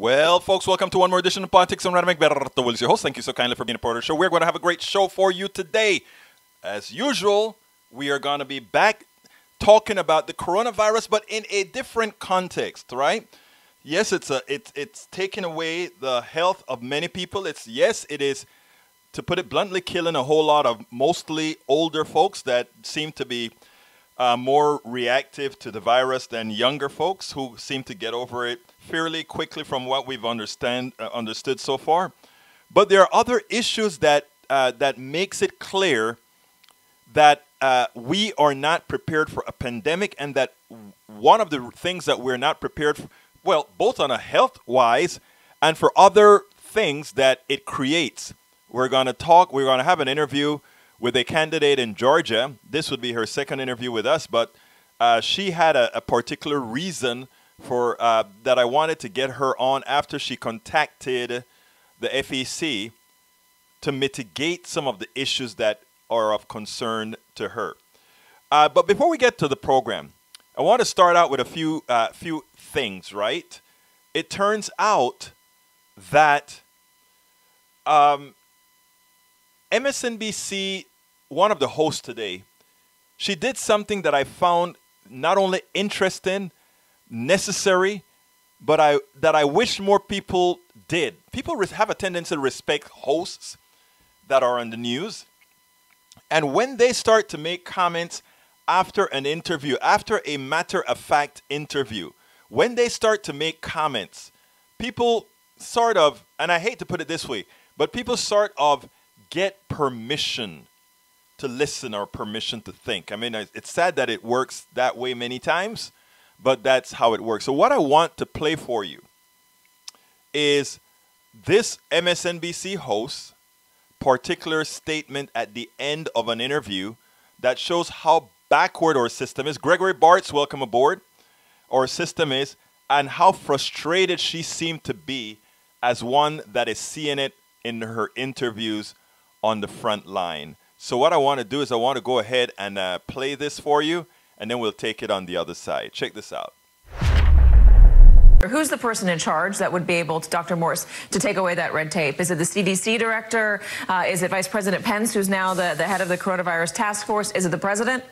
Well, folks, welcome to one more edition of Politics Done Right. I'm Egberto Willies, your host. Thank you so kindly for being a part of the show. We're going to have a great show for you today. As usual, we are going to be back talking about the coronavirus, but in a different context, right? Yes, it's taking away the health of many people. It is, to put it bluntly, killing a whole lot of mostly older folks that seem to be more reactive to the virus than younger folks who seem to get over it fairly quickly from what we've understood so far. But there are other issues that makes it clear that we are not prepared for a pandemic, and that one of the things that we're not prepared for, well, both on a health-wise and for other things that it creates. We're going to have an interview with a candidate in Georgia. This would be her second interview with us, but she had a particular reason for that I wanted to get her on after she contacted the FEC to mitigate some of the issues that are of concern to her. But before we get to the program, I want to start out with a few things, right? It turns out that MSNBC, one of the hosts today, she did something that I found not only interesting, necessary, but that I wish more people did. People have a tendency to respect hosts that are on the news. And when they start to make comments after an interview, after a matter-of-fact interview, when they start to make comments, people sort of, and I hate to put it this way, but people sort of get permission to listen or permission to think. I mean, it's sad that it works that way many times, but that's how it works. So what I want to play for you is this MSNBC host's particular statement at the end of an interview that shows how backward our system is. Gregory Bartz, welcome aboard. Our system is, and how frustrated she seemed to be as one that is seeing it in her interviews on the front line. So what I want to do is I want to go ahead and play this for you, and then we'll take it on the other side. Check this out. Who's the person in charge that would be able to, Dr. Morse, to take away that red tape? Is it the CDC director? Is it Vice President Pence, who's now the head of the Coronavirus Task Force? Is it the president?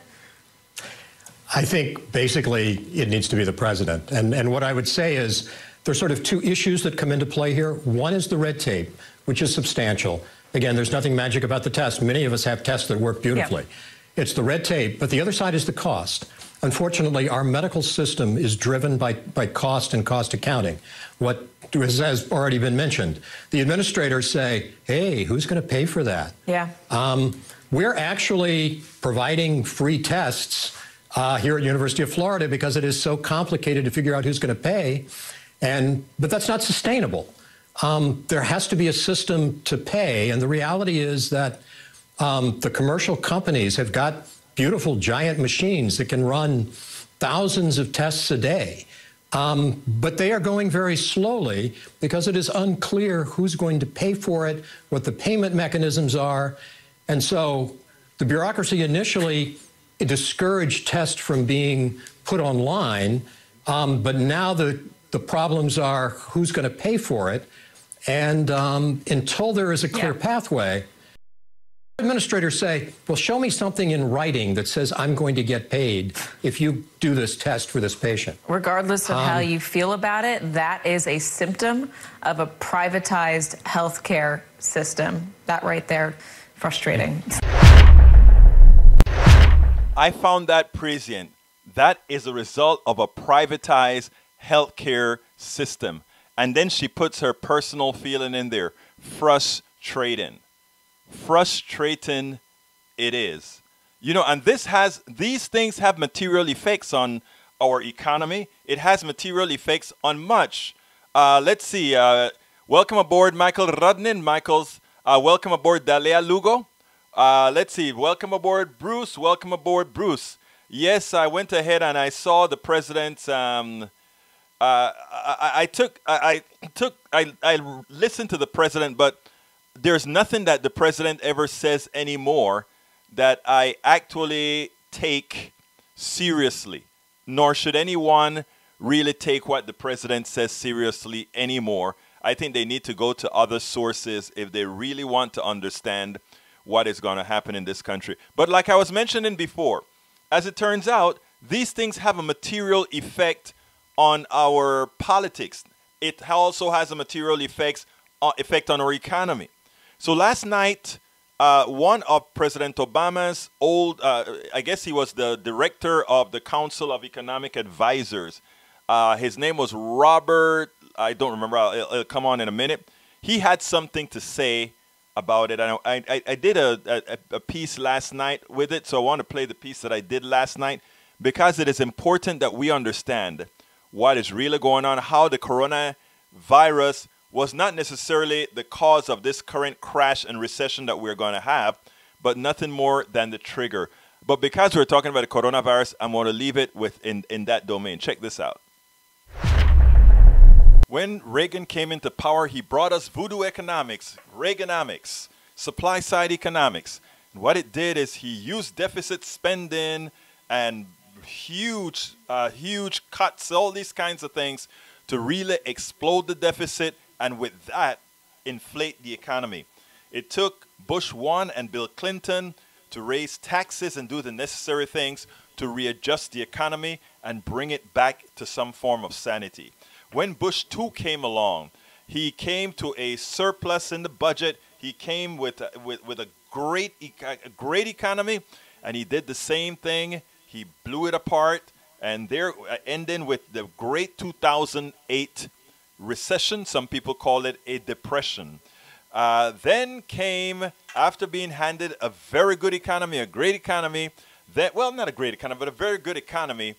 I think basically it needs to be the president. And what I would say is there's sort of two issues that come into play here. One is the red tape, which is substantial. Again, there's nothing magic about the test. Many of us have tests that work beautifully. Yeah. It's the red tape, but the other side is the cost. Unfortunately, our medical system is driven by cost and cost accounting. What has already been mentioned. The administrators say, hey, who's going to pay for that? Yeah. We're actually providing free tests here at University of Florida because it is so complicated to figure out who's going to pay. But that's not sustainable. There has to be a system to pay, and the reality is that the commercial companies have got beautiful giant machines that can run thousands of tests a day, but they are going very slowly because it is unclear who's going to pay for it, what the payment mechanisms are, and so the bureaucracy initially discouraged tests from being put online, but now the problems are who's going to pay for it, and until there is a clear pathway, administrators say, well, show me something in writing that says I'm going to get paid if you do this test for this patient. Regardless of how you feel about it, that is a symptom of a privatized healthcare system. That right there, frustrating. I found that prescient. That is a result of a privatized healthcare system. And then she puts her personal feeling in there. Frustrating. Frustrating it is. You know, and these things have material effects on our economy. It has material effects on much. Let's see. Welcome aboard, Michael Rudnin. Michael's welcome aboard, Dalia Lugo. Let's see. Welcome aboard, Bruce. Welcome aboard, Bruce. Yes, I went ahead and I saw the president's I listened to the president, but there's nothing that the president ever says anymore that I actually take seriously, nor should anyone really take what the president says seriously anymore. I think they need to go to other sources if they really want to understand what is going to happen in this country. But like I was mentioning before, as it turns out, these things have a material effect on our politics. It also has a material effect on our economy. So last night, one of President Obama's old, I guess he was the director of the Council of Economic Advisors. His name was Robert, I don't remember, it'll come on in a minute. He had something to say about it. I did a piece last night with it, so I want to play the piece that I did last night because it is important that we understand what is really going on, how the coronavirus was not necessarily the cause of this current crash and recession that we're going to have, but nothing more than the trigger. But because we're talking about the coronavirus, I'm going to leave it in that domain. Check this out. When Reagan came into power, he brought us voodoo economics, Reaganomics, supply-side economics. And what it did is he used deficit spending and huge, huge cuts, all these kinds of things to really explode the deficit and with that, inflate the economy. It took Bush 1 and Bill Clinton to raise taxes and do the necessary things to readjust the economy and bring it back to some form of sanity. When Bush 2 came along, he came to a surplus in the budget. He came with a great economy, and he did the same thing. He blew it apart, and they're ending with the great 2008 recession. Some people call it a depression. Then came, after being handed a very good economy, a great economy, that, well, not a great economy, but a very good economy,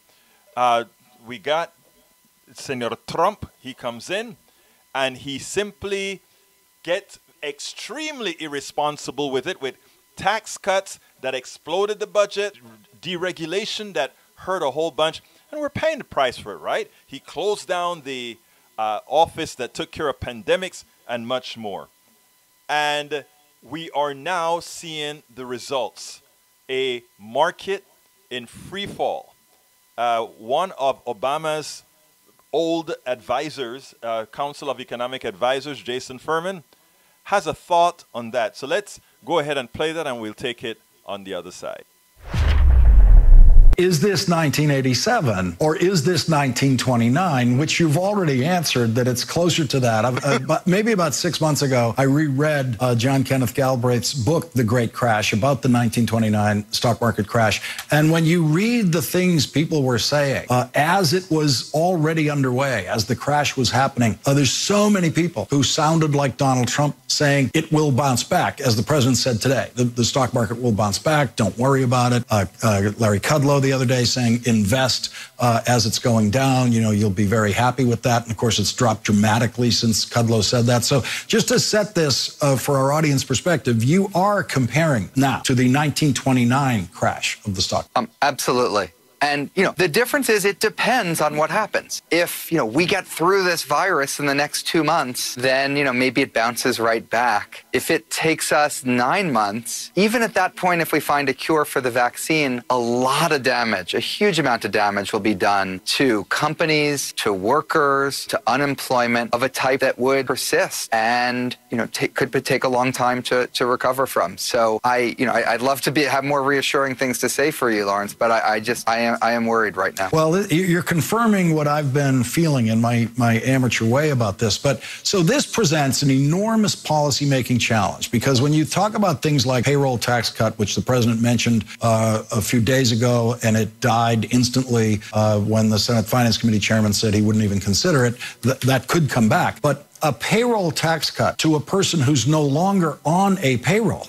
we got Senor Trump. He comes in and he simply gets extremely irresponsible with it, with tax cuts that exploded the budget, deregulation that hurt a whole bunch, and we're paying the price for it, right? He closed down the office that took care of pandemics and much more. And we are now seeing the results. A market in free fall. One of Obama's old advisors, Council of Economic Advisors, Jason Furman, has a thought on that. So let's go ahead and play that, and we'll take it on the other side. Is this 1987 or is this 1929, which you've already answered that it's closer to that? But maybe about 6 months ago, I reread John Kenneth Galbraith's book, The Great Crash, about the 1929 stock market crash. And when you read the things people were saying as it was already underway, as the crash was happening, there's so many people who sounded like Donald Trump saying it will bounce back. As the president said today, the stock market will bounce back. Don't worry about it. Larry Kudlow, the other day, saying invest as it's going down, you know, you'll be very happy with that. And of course, it's dropped dramatically since Kudlow said that. So just to set this for our audience perspective, you are comparing now to the 1929 crash of the stock. Absolutely. And, you know, the difference is it depends on what happens. If, you know, we get through this virus in the next 2 months, then, you know, maybe it bounces right back. If it takes us 9 months, even at that point, if we find a cure for the vaccine, a lot of damage, a huge amount of damage will be done to companies, to workers, to unemployment of a type that would persist and, you know, could take a long time to recover from. So I'd love to have more reassuring things to say for you, Lawrence, but I am worried right now. Well, you're confirming what I've been feeling in my amateur way about this. But so this presents an enormous policymaking challenge, because when you talk about things like payroll tax cut, which the president mentioned a few days ago, and it died instantly when the Senate Finance Committee chairman said he wouldn't even consider it, that could come back. But a payroll tax cut to a person who's no longer on a payroll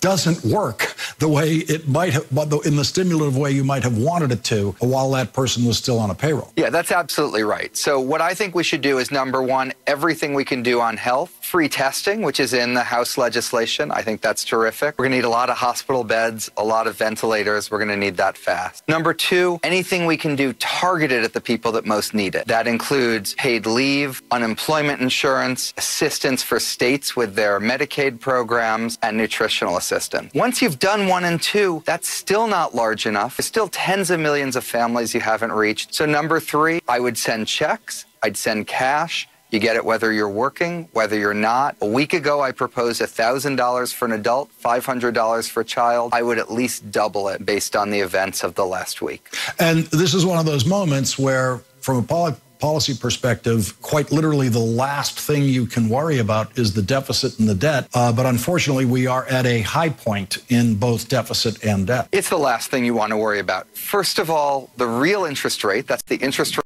doesn't work the way it might have, but in the stimulative way you might have wanted it to while that person was still on a payroll. Yeah, that's absolutely right. So what I think we should do is, number one, everything we can do on health, free testing, which is in the House legislation. I think that's terrific. We're going to need a lot of hospital beds, a lot of ventilators. We're going to need that fast. Number two, anything we can do targeted at the people that most need it. That includes paid leave, unemployment insurance, insurance, assistance for states with their Medicaid programs, and nutritional assistance. Once you've done one and two, that's still not large enough. There's still tens of millions of families you haven't reached. So number three, I would send checks, I'd send cash. You get it whether you're working, whether you're not. A week ago, I proposed $1,000 for an adult, $500 for a child. I would at least double it based on the events of the last week. And this is one of those moments where, from a policy perspective, quite literally the last thing you can worry about is the deficit and the debt. But unfortunately, we are at a high point in both deficit and debt. It's the last thing you want to worry about. First of all, the real interest rate, that's the interest rate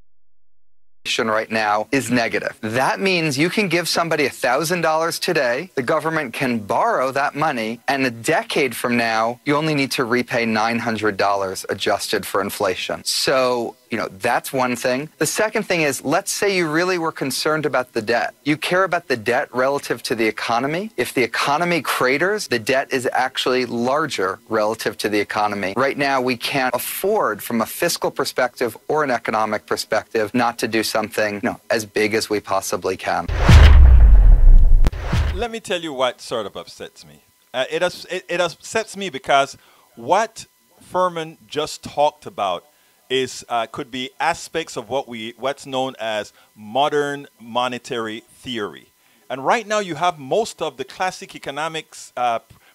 right now, is negative. That means you can give somebody $1,000 today, the government can borrow that money, and a decade from now, you only need to repay $900 adjusted for inflation. So, you know, that's one thing. The second thing is, let's say you really were concerned about the debt. You care about the debt relative to the economy. If the economy craters, the debt is actually larger relative to the economy. Right now, we can't afford, from a fiscal perspective or an economic perspective, not to do something, you know, as big as we possibly can. Let me tell you what sort of upsets me. It upsets me because what Furman just talked about is could be aspects of what's known as modern monetary theory. And right now you have most of the classic economics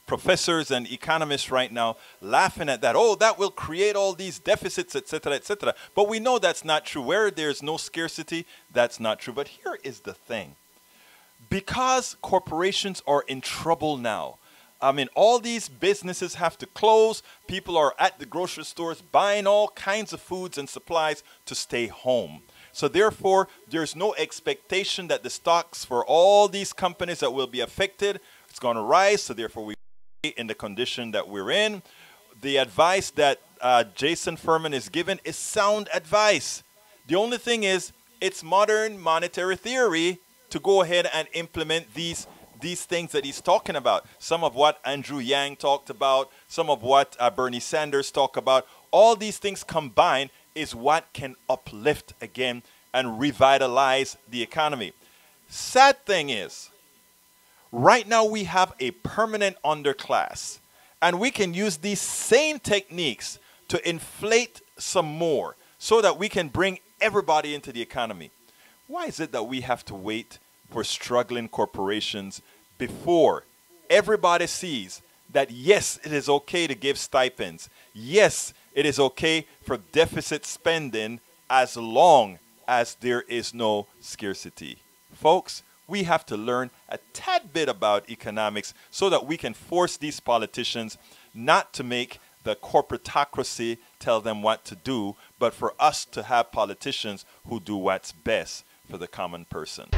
professors and economists right now laughing at that. Oh, that will create all these deficits, et cetera, et cetera. But we know that's not true. Where there's no scarcity, that's not true. But here is the thing. Because corporations are in trouble now, I mean, all these businesses have to close. People are at the grocery stores buying all kinds of foods and supplies to stay home. So therefore, there's no expectation that the stocks for all these companies that will be affected, it's going to rise. So therefore, we stay in the condition that we're in. The advice that Jason Furman is given is sound advice. The only thing is, it's modern monetary theory to go ahead and implement these things that he's talking about, some of what Andrew Yang talked about, some of what Bernie Sanders talked about, all these things combined is what can uplift again and revitalize the economy. Sad thing is, right now we have a permanent underclass, and we can use these same techniques to inflate some more so that we can bring everybody into the economy. Why is it that we have to wait for struggling corporations before everybody sees that, yes, it is okay to give stipends. Yes, it is okay for deficit spending as long as there is no scarcity. Folks, we have to learn a tad bit about economics so that we can force these politicians not to make the corporatocracy tell them what to do, but for us to have politicians who do what's best for the common person.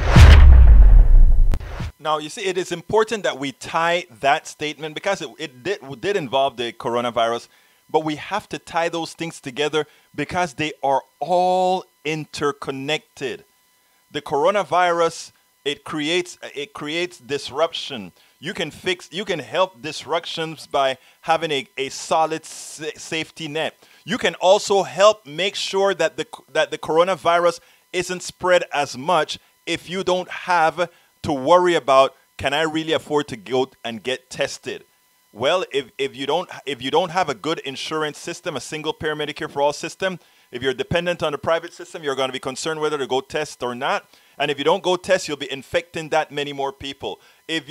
Now, you see, it is important that we tie that statement because it did involve the coronavirus, but we have to tie those things together because they are all interconnected. The coronavirus, it creates disruption. You can help disruptions by having a solid safety net. You can also help make sure that the coronavirus isn't spread as much if you don't have to worry about, can I really afford to go and get tested? Well, if you don't have a good insurance system, a single payer Medicare for all system, if you're dependent on the private system, you're going to be concerned whether to go test or not. And if you don't go test, you'll be infecting that many more people. If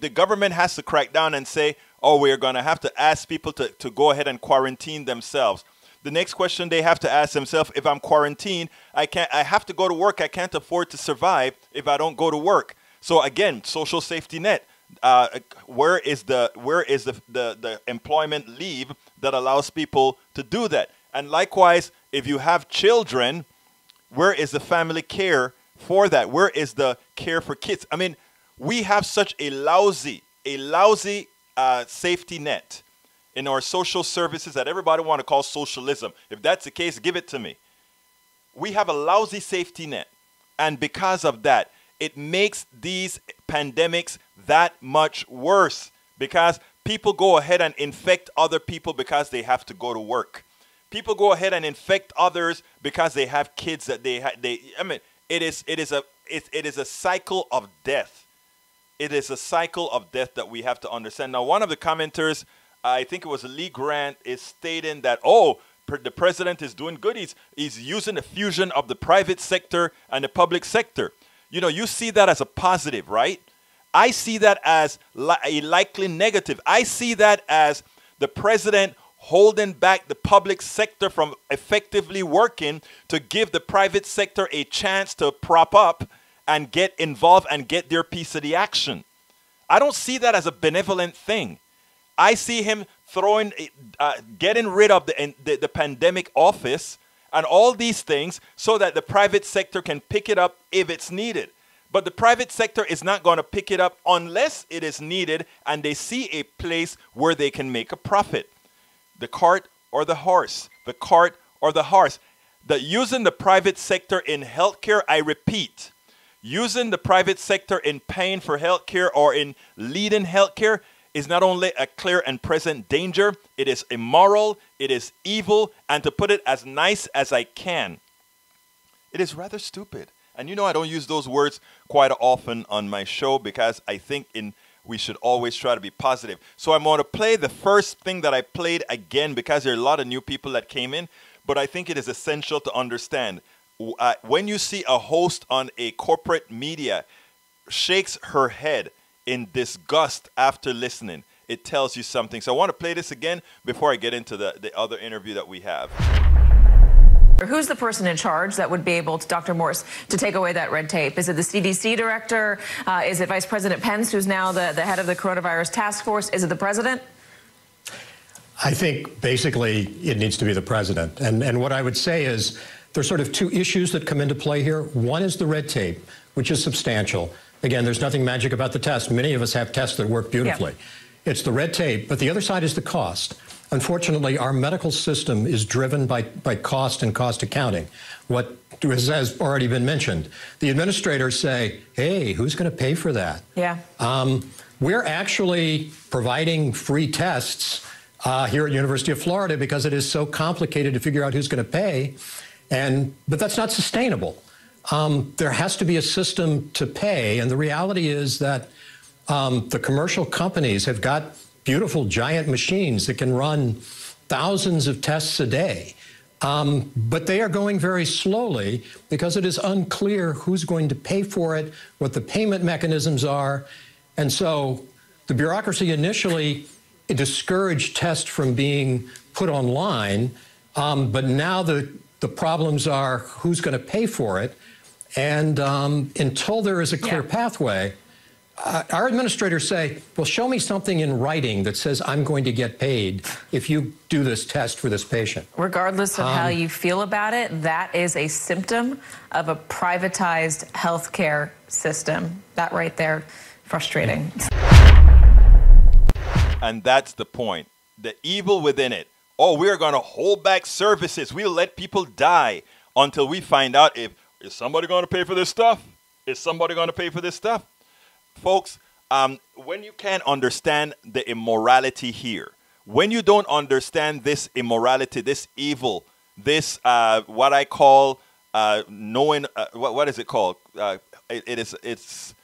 the government has to crack down and say, oh, we're going to have to ask people to go ahead and quarantine themselves. The next question they have to ask themselves, if I'm quarantined, I have to go to work. I can't afford to survive if I don't go to work. So again, social safety net. Where is the employment leave that allows people to do that? And likewise, if you have children, where is the family care for that? Where is the care for kids? I mean, we have such a lousy safety net in our social services that everybody want to call socialism. If that's the case, give it to me. We have a lousy safety net. And because of that, it makes these pandemics that much worse because people go ahead and infect other people because they have to go to work. People go ahead and infect others because they have kids that they have. I mean, it is a it is a cycle of death. It is a cycle of death that we have to understand. Now, one of the commenters, I think it was Lee Grant, is stating that, oh, the president is doing good. He's using a fusion of the private sector and the public sector. You know, you see that as a positive, right? I see that as a likely negative. I see that as the president holding back the public sector from effectively working to give the private sector a chance to prop up and get involved and get their piece of the action. I don't see that as a benevolent thing. I see him throwing, getting rid of the pandemic office and all these things so that the private sector can pick it up if it's needed. But the private sector is not going to pick it up unless it is needed and they see a place where they can make a profit. The cart or the horse, the cart or the horse. That using the private sector in healthcare, I repeat, using the private sector in paying for healthcare or in leading healthcare is not only a clear and present danger, it is immoral, it is evil, and to put it as nice as I can, it is rather stupid. And you know, I don't use those words quite often on my show because I think we should always try to be positive. So I'm going to play the first thing that I played again because there are a lot of new people that came in, but I think it is essential to understand. When you see a host on a corporate media shakes her head in disgust after listening, it tells you something. So I want to play this again before I get into the other interview that we have. Who's the person in charge that would be able to, Dr. Morse, to take away that red tape? Is it the CDC director? Is it Vice President Pence, who's now the head of the Coronavirus Task Force? Is it the president? I think basically it needs to be the president. And what I would say is there's sort of two issues that come into play here. One is the red tape, which is substantial. Again, there's nothing magic about the test. Many of us have tests that work beautifully. Yeah. It's the red tape, but the other side is the cost. Unfortunately, our medical system is driven by cost and cost accounting. What has already been mentioned. The administrators say, hey, who's going to pay for that? Yeah. We're actually providing free tests here at University of Florida because it is so complicated to figure out who's going to pay. But that's not sustainable. There has to be a system to pay. And the reality is that the commercial companies have got beautiful giant machines that can run thousands of tests a day. But they are going very slowly because it is unclear who's going to pay for it, what the payment mechanisms are. And so the bureaucracy initially discouraged tests from being put online, but now the problems are who's going to pay for it. And until there is a clear pathway, our administrators say, well, show me something in writing that says I'm going to get paid if you do this test for this patient. Regardless of how you feel about it, that is a symptom of a privatized healthcare system. That right there, frustrating. And that's the point. The evil within it. Oh, we're going to hold back services. We'll let people die until we find out if is somebody going to pay for this stuff? Is somebody going to pay for this stuff? Folks, when you can't understand the immorality here, when you don't understand this immorality, this evil, this what I call knowing, what is it called? It's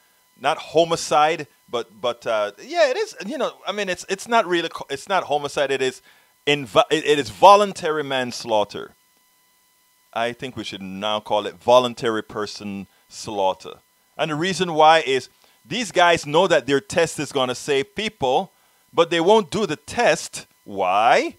not homicide, but yeah, it is. You know, I mean, it's not really, it's not homicide. It is voluntary manslaughter. I think we should now call it voluntary person slaughter. And the reason why is, these guys know that their test is going to save people, but they won't do the test. Why?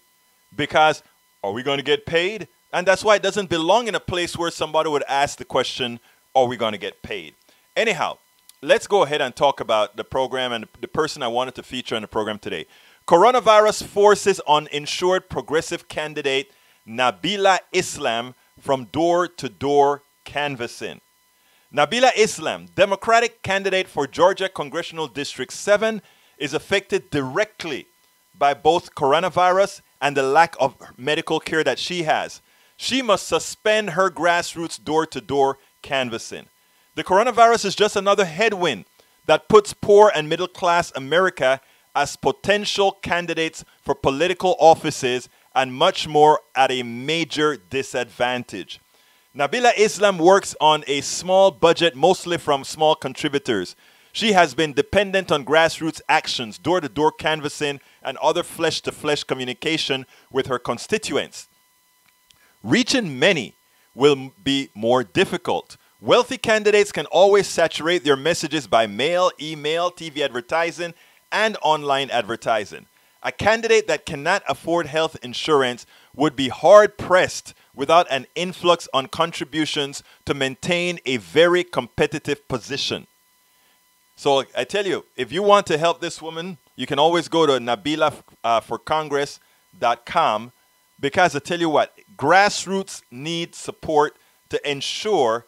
Because are we going to get paid? And that's why it doesn't belong in a place where somebody would ask the question, are we going to get paid? Anyhow, let's go ahead and talk about the program and the person I wanted to feature on the program today. Coronavirus forces uninsured progressive candidate Nabilah Islam from door-to-door canvassing. Nabilah Islam, Democratic candidate for Georgia Congressional District 7, is affected directly by both coronavirus and the lack of medical care that she has. She must suspend her grassroots door-to-door canvassing. The coronavirus is just another headwind that puts poor and middle-class America as potential candidates for political offices and much more at a major disadvantage. Nabilah Islam works on a small budget, mostly from small contributors. She has been dependent on grassroots actions, door-to-door canvassing, and other flesh-to-flesh communication with her constituents. Reaching many will be more difficult. Wealthy candidates can always saturate their messages by mail, email, TV advertising, and online advertising. A candidate that cannot afford health insurance would be hard-pressed without an influx on contributions to maintain a very competitive position. So I tell you, if you want to help this woman, you can always go to NabilahForCongress.com, because I tell you what, grassroots need support to ensure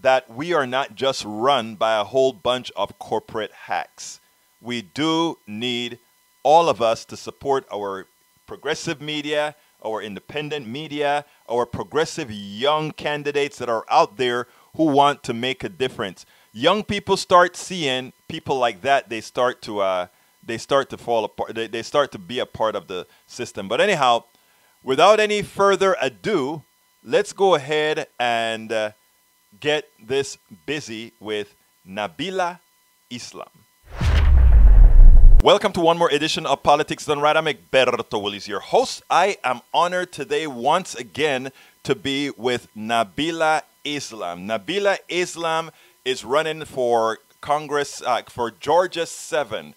that we are not just run by a whole bunch of corporate hacks. We do need all of us to support our progressive media, our independent media, our progressive young candidates that are out there who want to make a difference. Young people start seeing people like that, they start to fall apart. They start to be a part of the system. But anyhow, without any further ado, let's go ahead and get this busy with Nabilah Islam. Welcome to one more edition of Politics Done Right. I'm Egberto Willies, your host. I am honored today once again to be with Nabilah Islam. Nabilah Islam is running for Congress for Georgia 7,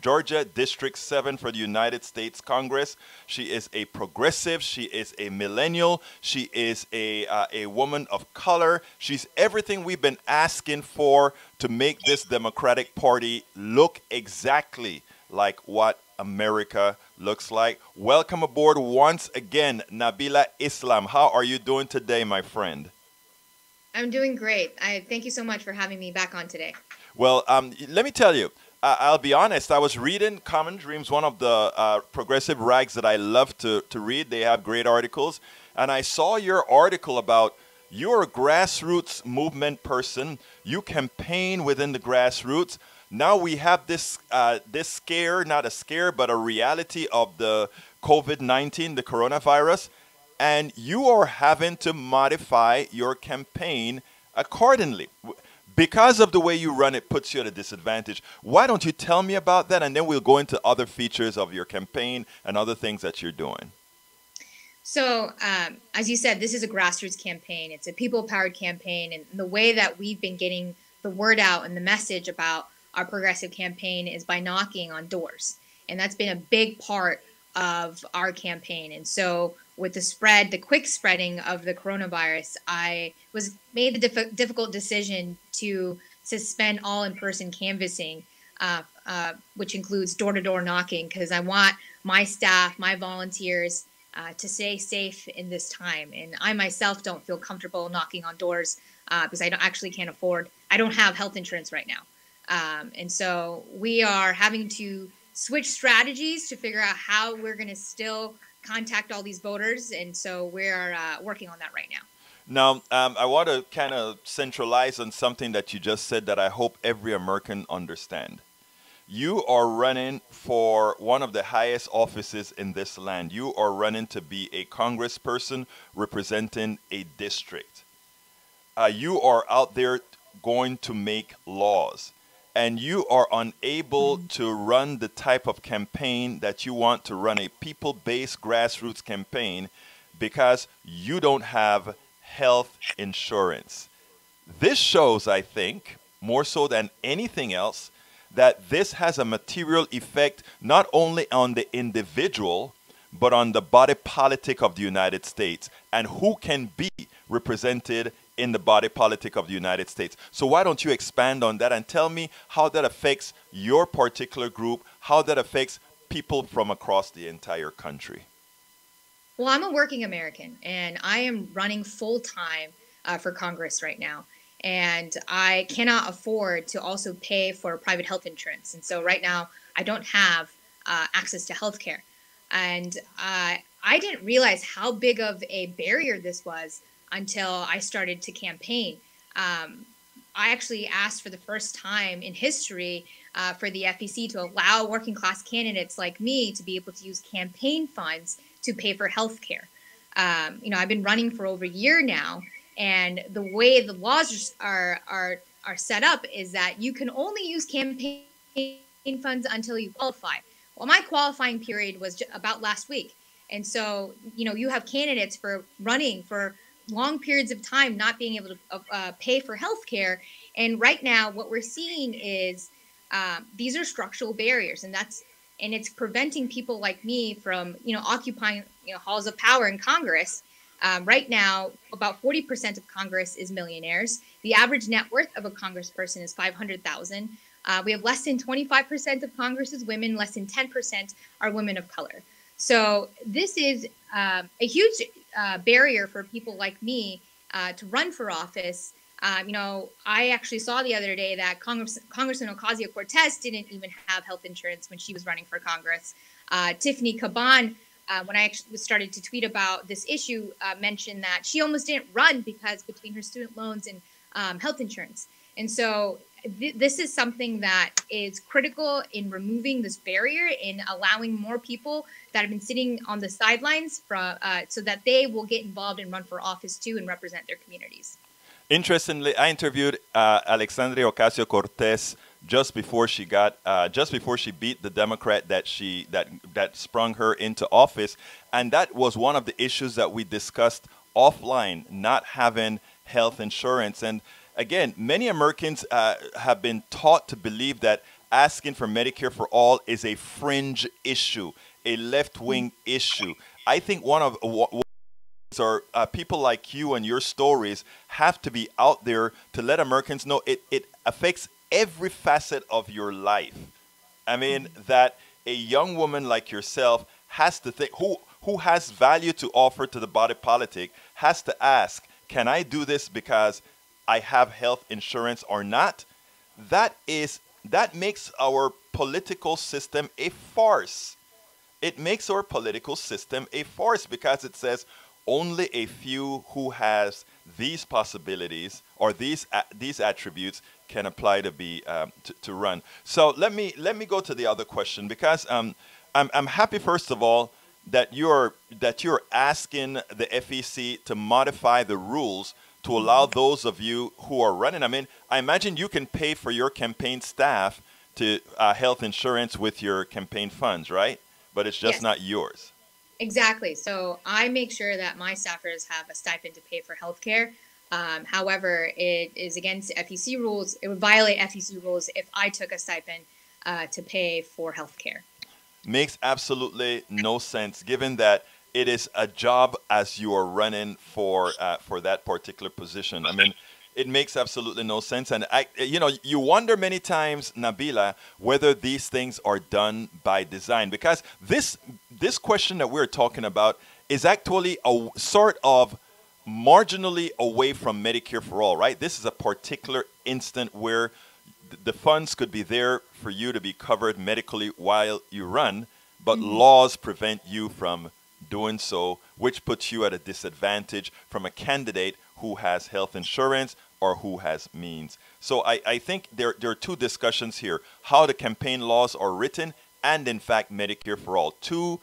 Georgia District 7 for the United States Congress. She is a progressive. She is a millennial. She is a woman of color. She's everything we've been asking for to make this Democratic Party look exactly like what America looks like. Welcome aboard once again, Nabilah Islam. How are you doing today, my friend? I'm doing great. I thank you so much for having me back on today. Well, let me tell you, I'll be honest. I was reading Common Dreams, one of the progressive rags that I love to read. They have great articles. And I saw your article about you're a grassroots movement person. You campaign within the grassroots. Now we have this, this scare, not a scare, but a reality of the COVID-19, the coronavirus. And you are having to modify your campaign accordingly. Because of the way you run, it puts you at a disadvantage. Why don't you tell me about that? And then we'll go into other features of your campaign and other things that you're doing. So, as you said, this is a grassroots campaign. It's a people-powered campaign. And the way that we've been getting the word out and the message about our progressive campaign is by knocking on doors. And that's been a big part of our campaign. And so, with the spread, the quick spreading of the coronavirus, I was made the difficult decision to suspend all in-person canvassing, which includes door-to-door knocking, because I want my staff, my volunteers to stay safe in this time. And I myself don't feel comfortable knocking on doors because I actually can't afford, I don't have health insurance right now. And so we are having to switch strategies to figure out how we're going to still contact all these voters, and so we're working on that right now. Now, I want to kind of centralize on something that you just said that I hope every American understand. You are running for one of the highest offices in this land. You are running to be a congressperson representing a district. You are out there going to make laws, and you are unable to run the type of campaign that you want to run, a people-based grassroots campaign, because you don't have health insurance. This shows, I think, more so than anything else, that this has a material effect not only on the individual, but on the body politic of the United States and who can be represented in the body politic of the United States. So why don't you expand on that and tell me how that affects your particular group, how that affects people from across the entire country? Well, I'm a working American, and I am running full-time for Congress right now. And I cannot afford to also pay for private health insurance. And so right now, I don't have access to health care. And I didn't realize how big of a barrier this was until I started to campaign. I actually asked for the first time in history for the FEC to allow working class candidates like me to be able to use campaign funds to pay for health care. You know, I've been running for over a year now, And the way the laws are set up is that you can only use campaign funds until you qualify. Well, my qualifying period was about last week. And so, you know, you have candidates for running for long periods of time, not being able to pay for health care. And right now what we're seeing is these are structural barriers, and it's preventing people like me from, you know, occupying, you know, halls of power in Congress. Right now, about 40% of Congress is millionaires. The average net worth of a congressperson is $500,000. We have less than 25% of Congress is women, less than 10% are women of color. So this is a huge barrier for people like me to run for office. You know, I actually saw the other day that Congresswoman Ocasio-Cortez didn't even have health insurance when she was running for Congress. Tiffany Caban, when I actually started to tweet about this issue, mentioned that she almost didn't run because between her student loans and health insurance. And so this is something that is critical in removing this barrier, in allowing more people that have been sitting on the sidelines from, so that they will get involved and run for office too and represent their communities. Interestingly, I interviewed Alexandria Ocasio-Cortez just before she beat the Democrat that sprung her into office, and that was one of the issues that we discussed offline: not having health insurance. And again, many Americans have been taught to believe that asking for Medicare for All is a fringe issue, a left-wing issue. I think one of people like you and your stories have to be out there to let Americans know it affects every facet of your life. I mean, that a young woman like yourself has to think, who has value to offer to the body politic, has to ask, can I do this because I have health insurance or not? That makes our political system a farce. It makes our political system a farce because it says only a few who has these possibilities or these attributes can apply to be to run. So let me go to the other question, because I'm happy, first of all, that you're asking the FEC to modify the rules to allow those of you who are running. I mean, I imagine you can pay for your campaign staff to health insurance with your campaign funds, right? But it's just not yours. Exactly. So I make sure that my staffers have a stipend to pay for healthcare. However, it is against FEC rules. It would violate FEC rules if I took a stipend to pay for healthcare. Makes absolutely no sense, given that it is a job as you are running for that particular position. I mean, it makes absolutely no sense. And you know, you wonder many times, Nabilah, whether these things are done by design, because this question that we're talking about is actually a sort of marginally away from Medicare for All, right? This is a particular instant where the funds could be there for you to be covered medically while you run, but laws prevent you from doing so, which puts you at a disadvantage from a candidate who has health insurance or who has means. So I think there are two discussions here: how the campaign laws are written and, in fact, Medicare for All. Two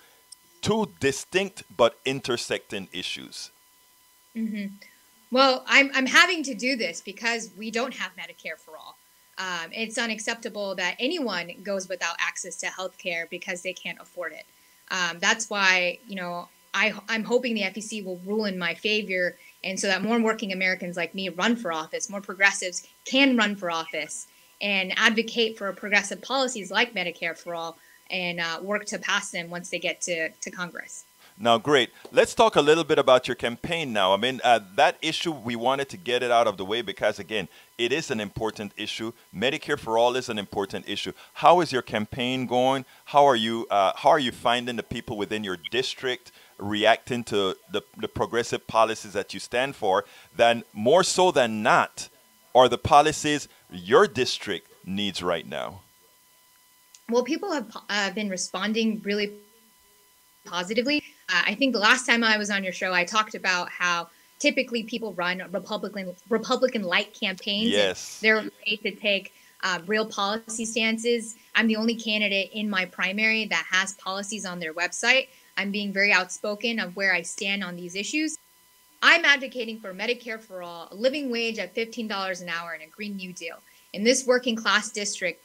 distinct but intersecting issues. Mm-hmm. Well, I'm having to do this because we don't have Medicare for All. It's unacceptable that anyone goes without access to health care because they can't afford it. That's why, you know, I'm hoping the FEC will rule in my favor, and so that more working Americans like me run for office, more progressives can run for office and advocate for progressive policies like Medicare for All and work to pass them once they get to Congress. Now, great. Let's talk a little bit about your campaign now. I mean, that issue, we wanted to get it out of the way because, again, it is an important issue. Medicare for All is an important issue. How is your campaign going? How are you finding the people within your district reacting to the progressive policies that you stand for? Then, more so than not, are the policies your district needs right now? Well, people have been responding really positively. I think the last time I was on your show, I talked about how typically people run Republican-like campaigns. Yes. They're afraid to take real policy stances. I'm the only candidate in my primary that has policies on their website. I'm being very outspoken of where I stand on these issues. I'm advocating for Medicare for All, a living wage at $15 an hour, and a Green New Deal. In this working class district,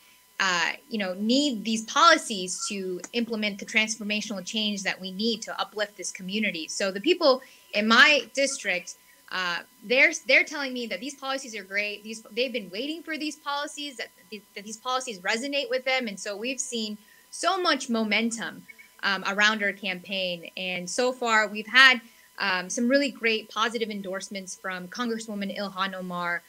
need these policies to implement the transformational change that we need to uplift this community. So the people in my district, they're telling me that these policies are great. They've been waiting for these policies, that these policies resonate with them. And so we've seen so much momentum around our campaign. And so far, we've had some really great positive endorsements from Congresswoman Ilhan Omar,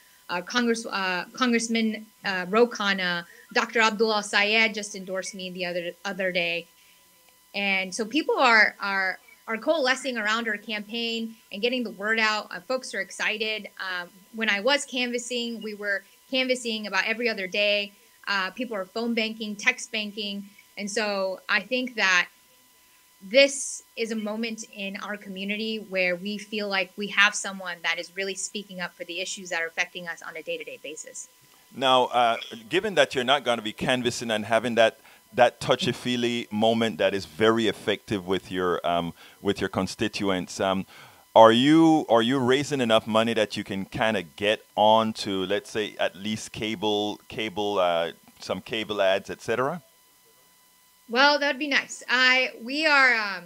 Congressman Ro Khanna, Dr. Abdul El-Sayed just endorsed me the other day. And so people are coalescing around our campaign and getting the word out. Folks are excited. When I was canvassing, we were canvassing about every other day. People are phone banking, text banking. And so I think that this is a moment in our community where we feel like we have someone that is really speaking up for the issues that are affecting us on a day-to-day basis. Now, given that you're not going to be canvassing and having that touchy-feely moment that is very effective with your constituents, are you raising enough money that you can kind of get on to, let's say, at least some cable ads, etc.? Well, that'd be nice. We have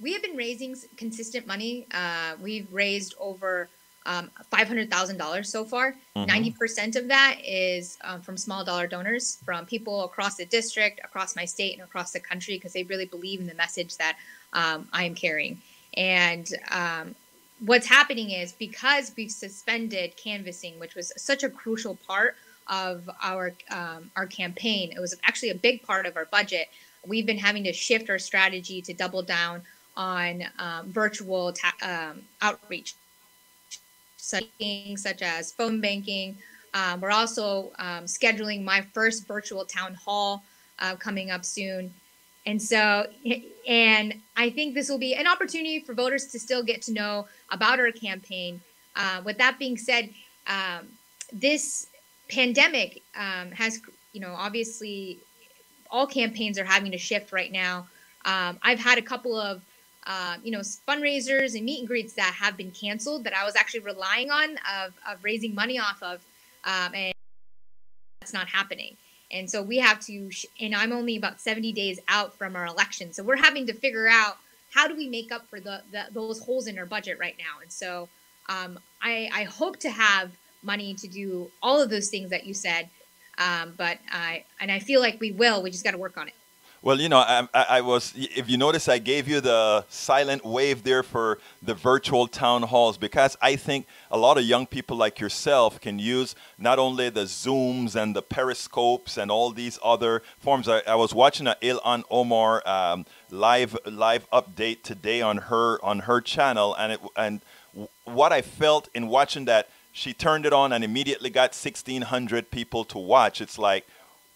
been raising consistent money. We've raised over $500,000 so far. 90% of that is from small dollar donors, from people across the district, across my state, and across the country, because they really believe in the message that I am carrying. And what's happening is, because we've suspended canvassing, which was such a crucial part of our campaign. It was actually a big part of our budget. We've been having to shift our strategy to double down on virtual outreach, such as phone banking. We're also scheduling my first virtual town hall coming up soon. And so, and I think this will be an opportunity for voters to still get to know about our campaign. With that being said, this pandemic has, obviously all campaigns are having to shift right now. I've had a couple of, fundraisers and meet and greets that have been canceled that I was actually relying on of raising money off of, and that's not happening. And so we have to, and I'm only about 70 days out from our election. So we're having to figure out how do we make up for those holes in our budget right now. And so I hope to have money to do all of those things that you said, but I feel like we will. We just got to work on it. Well, I was, if you notice, I gave you the silent wave there for the virtual town halls, because I think a lot of young people like yourself can use not only the Zooms and the Periscopes and all these other forms. I was watching a Ilhan Omar live update today on her channel, and what I felt in watching that. She turned it on and immediately got 1,600 people to watch. It's like,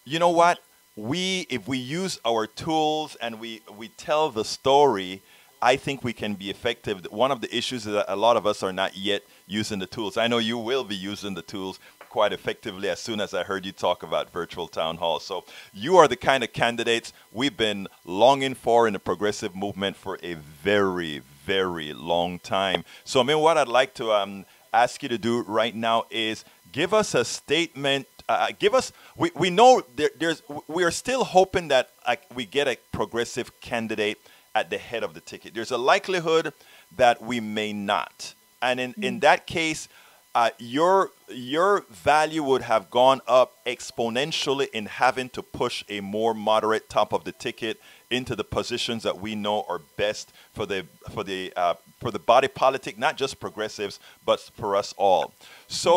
you know what? If we use our tools and we tell the story, I think we can be effective. One of the issues is that a lot of us are not yet using the tools. I know you will be using the tools quite effectively as soon as I heard you talk about virtual town halls. So you are the kind of candidates we've been longing for in the progressive movement for a very, very long time. So, what I'd like to... ask you to do right now is give us a statement. We know we are still hoping that we get a progressive candidate at the head of the ticket. There's a likelihood that we may not, and in that case, your value would have gone up exponentially in having to push a more moderate top of the ticket into the positions that we know are best for the body politic, not just progressives, but for us all. So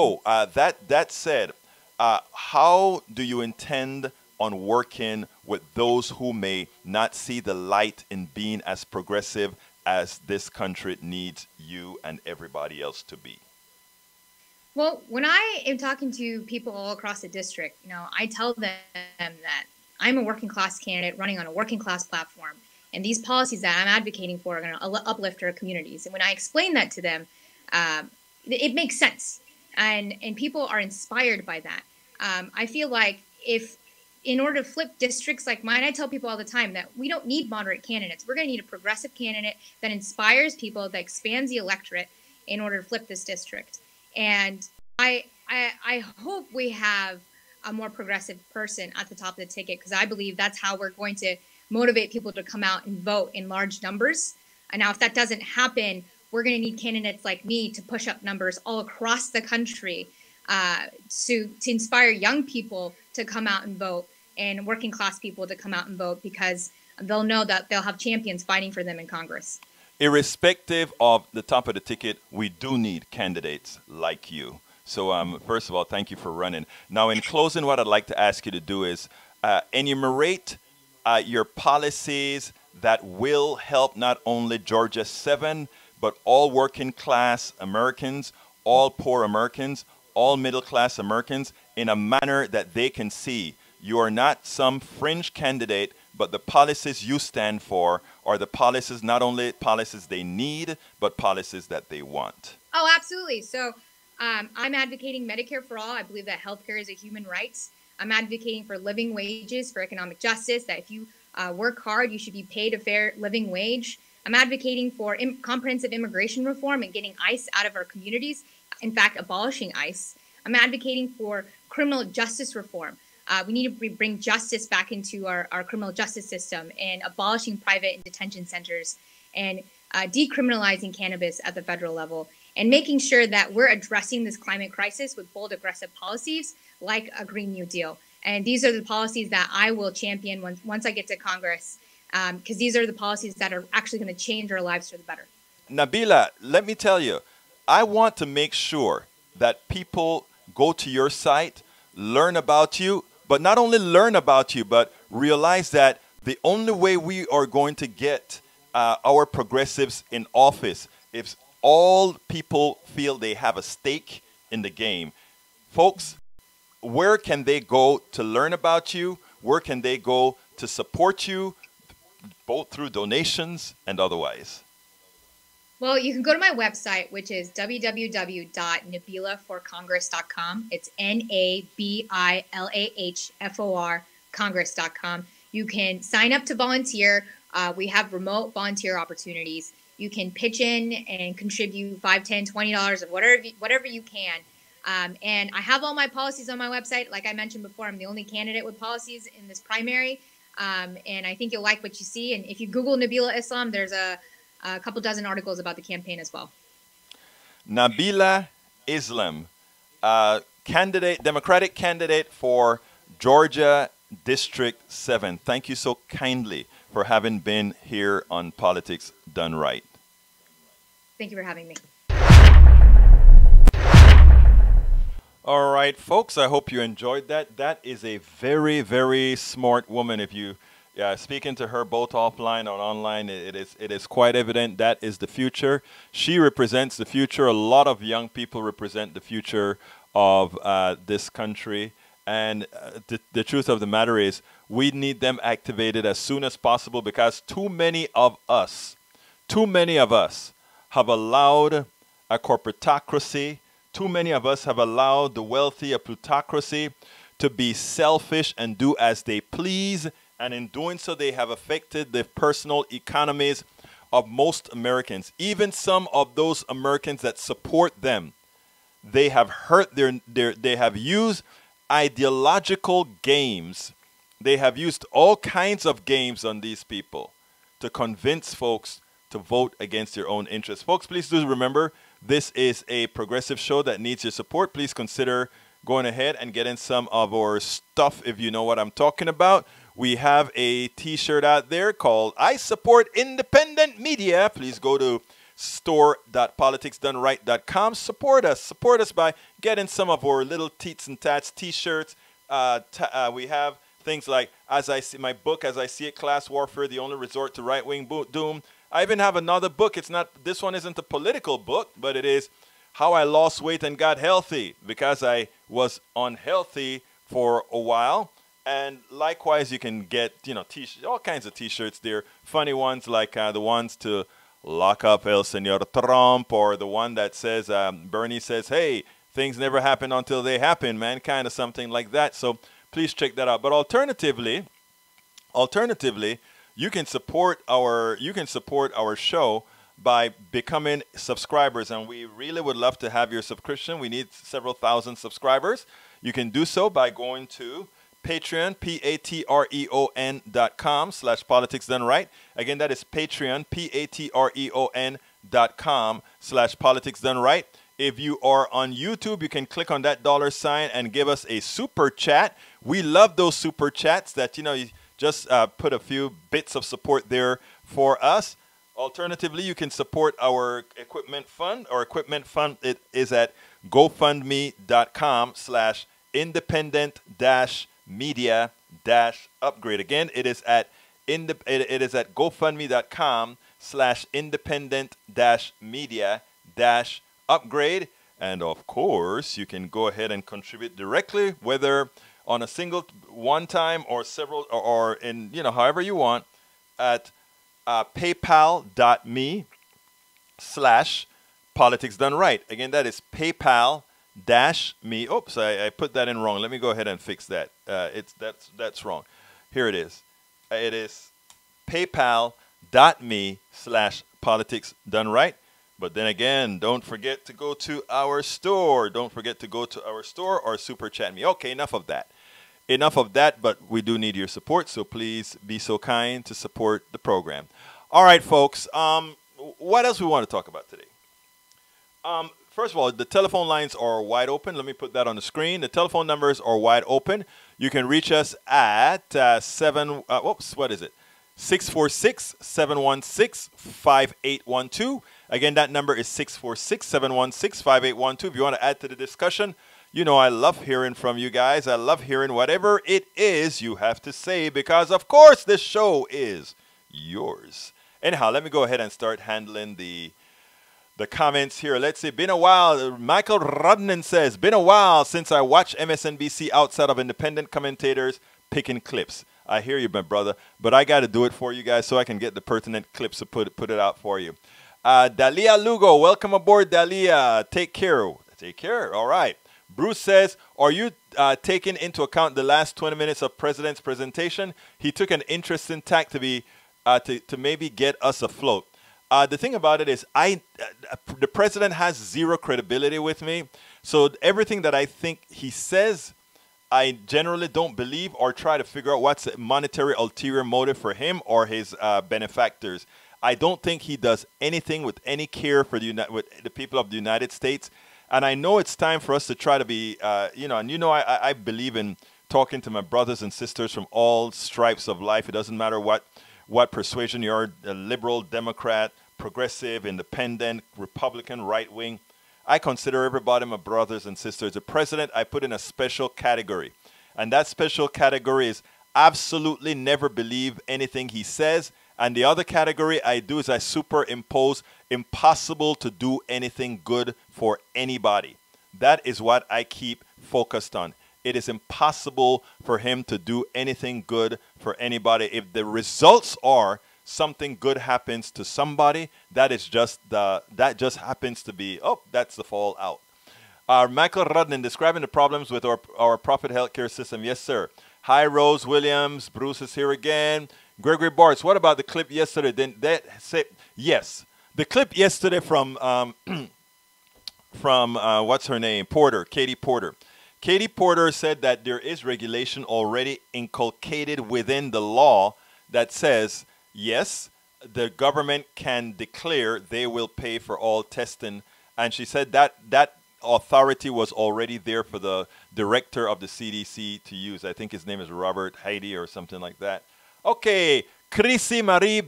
that said, how do you intend on working with those who may not see the light in being as progressive as this country needs you and everybody else to be? Well, when I am talking to people all across the district, I tell them that I'm a working class candidate running on a working class platform, and these policies that I'm advocating for are going to uplift our communities. And when I explain that to them, it makes sense, and people are inspired by that. I feel like in order to flip districts like mine, I tell people all the time that we don't need moderate candidates. We're going to need a progressive candidate that inspires people, that expands the electorate, in order to flip this district. And I hope we have a more progressive person at the top of the ticket, because I believe that's how we're going to motivate people to come out and vote in large numbers. And now if that doesn't happen, we're going to need candidates like me to push up numbers all across the country to inspire young people to come out and vote and working class people to come out and vote, because they'll know that they'll have champions fighting for them in Congress. Irrespective of the top of the ticket, we do need candidates like you. So first of all, thank you for running. Now, in closing, what I'd like to ask you to do is enumerate your policies that will help not only Georgia 7, but all working class Americans, all poor Americans, all middle class Americans in a manner that they can see. You are not some fringe candidate, but the policies you stand for are the policies, not only policies they need, but policies that they want. Oh, absolutely. So I'm advocating Medicare for All. I believe that healthcare is a human right. I'm advocating for living wages, for economic justice, that if you work hard, you should be paid a fair living wage. I'm advocating for comprehensive immigration reform and getting ICE out of our communities, in fact, abolishing ICE. I'm advocating for criminal justice reform. We need to bring justice back into our criminal justice system, and abolishing private and detention centers, and decriminalizing cannabis at the federal level, and making sure that we're addressing this climate crisis with bold, aggressive policies like a Green New Deal. And these are the policies that I will champion once I get to Congress, because these are the policies that are actually going to change our lives for the better. Nabilah, let me tell you, I want to make sure that people go to your site, learn about you, but not only learn about you, but realize that the only way we are going to get our progressives in office is all people feel they have a stake in the game. Folks, where can they go to learn about you? Where can they go to support you, both through donations and otherwise? Well, you can go to my website, which is www.NabilahForCongress.com. It's NabilahForCongress.com. You can sign up to volunteer. We have remote volunteer opportunities. You can pitch in and contribute $5, $10, $20 of whatever you can. And I have all my policies on my website. Like I mentioned before, I'm the only candidate with policies in this primary. And I think you'll like what you see. And if you Google Nabilah Islam, there's a couple dozen articles about the campaign as well. Nabilah Islam, candidate, Democratic candidate for Georgia District 7. Thank you so kindly for having been here on Politics Done Right. Thank you for having me. All right, folks, I hope you enjoyed that. That is a very, very smart woman. If you speaking to her both offline or online, it is quite evident that is the future. She represents the future. A lot of young people represent the future of this country. And the truth of the matter is, we need them activated as soon as possible, because too many of us have allowed a corporatocracy. Too many of us have allowed the wealthy, a plutocracy, to be selfish and do as they please. And in doing so, they have affected the personal economies of most Americans. Even some of those Americans that support them, they have hurt they have used ideological games. They have used all kinds of games on these people to convince folks to vote against their own interests. Folks, please do remember, this is a progressive show that needs your support. Please consider going ahead and getting some of our stuff if you know what I'm talking about. We have a T-shirt out there called I Support Independent Media. Please go to store.politicsdoneright.com. Support us by getting some of our little teats and tats T-shirts. We have things like As I See, my book, As I See It, Class Warfare, The Only Resort to Right-Wing Doom. I even have another book. It's not, this one isn't a political book, but it is How I Lost Weight and Got Healthy, because I was unhealthy for a while. And likewise, you can get, you know, all kinds of T-shirts there. Funny ones like the ones to lock up El Señor Trump, or the one that says, Bernie says, hey, things never happen until they happen, man, kind of something like that. So please check that out. But alternatively, you can support our show by becoming subscribers, and we really would love to have your subscription. We need several thousand subscribers. You can do so by going to Patreon, patreon.com/politicsdoneright. Again, that is Patreon, patreon.com/politicsdoneright. If you are on YouTube, you can click on that $ and give us a super chat. We love those super chats that, you know, you just put a few bits of support there for us. Alternatively, you can support our equipment fund. Our equipment fund is at gofundme.com/independent-media-upgrade. Again, it is at gofundme.com/independent-media-upgrade. And of course, you can go ahead and contribute directly, whether on a single one time or several, or in, you know, however you want, at paypal.me/politicsdoneright. Again, that is paypal-me. Oops, I put that in wrong. Let me go ahead and fix that. That's wrong. Here it is. It is paypal.me/politicsdoneright. But then again, don't forget to go to our store. Don't forget to go to our store or super chat me. Okay, enough of that. Enough of that, but we do need your support, so please be so kind to support the program. All right, folks, what else we want to talk about today? First of all, the telephone lines are wide open. Let me put that on the screen. The telephone numbers are wide open. You can reach us at 646-716-5812. Again, that number is 646-716-5812. If you want to add to the discussion, you know I love hearing from you guys. I love hearing whatever it is you have to say because, of course, this show is yours. Anyhow, let me go ahead and start handling the comments here. Let's see. Been a while. Michael Rodnan says, been a while since I watched MSNBC outside of independent commentators picking clips. I hear you, my brother, but I got to do it for you guys so I can get the pertinent clips to put it out for you. Dalia Lugo, welcome aboard, Dalia. Take care. Take care. All right. Bruce says, are you taking into account the last 20 minutes of President's presentation? He took an interesting tack to be to maybe get us afloat. The thing about it is the President has zero credibility with me. So everything that I think he says, I generally don't believe or try to figure out what's a monetary ulterior motive for him or his benefactors. I don't think he does anything with any care for the people of the United States. And I know it's time for us to try to be, I believe in talking to my brothers and sisters from all stripes of life. It doesn't matter what persuasion you are, a liberal, Democrat, progressive, independent, Republican, right wing. I consider everybody my brothers and sisters. The President, I put in a special category. And that special category is absolutely never believe anything he says. And the other category I do is I superimpose impossible to do anything good for anybody. That is what I keep focused on. It is impossible for him to do anything good for anybody. If the results are something good happens to somebody, that is just that just happens to be, oh, that's the fallout. Michael Rodnan describing the problems with our profit healthcare system. Yes, sir. Hi, Rose Williams. Bruce is here again. Gregory Bartz, what about the clip yesterday? Didn't that say, yes, the clip yesterday from what's her name? Porter, Katie Porter. Katie Porter said that there is regulation already inculcated within the law that says, yes, the government can declare they will pay for all testing. And she said that that authority was already there for the director of the CDC to use. I think his name is Robert Heidi or something like that. Okay, Crisa Marie